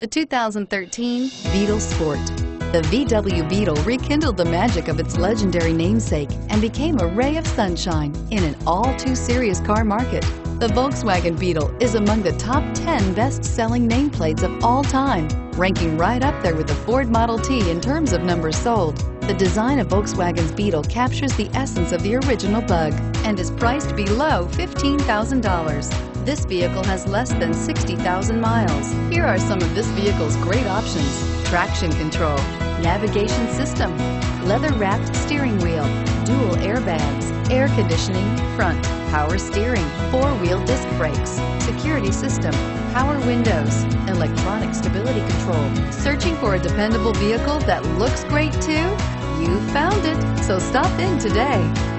The 2013 Beetle Sport. The VW Beetle rekindled the magic of its legendary namesake and became a ray of sunshine in an all-too-serious car market. The Volkswagen Beetle is among the top 10 best-selling nameplates of all time, ranking right up there with the Ford Model T in terms of numbers sold. The design of Volkswagen's Beetle captures the essence of the original bug and is priced below $15,000. This vehicle has less than 60,000 miles. Here are some of this vehicle's great options: traction control, navigation system, leather-wrapped steering wheel, dual airbags, air conditioning, front, power steering, four-wheel disc brakes, security system, power windows, electronic stability control. Searching for a dependable vehicle that looks great too? You found it, so stop in today.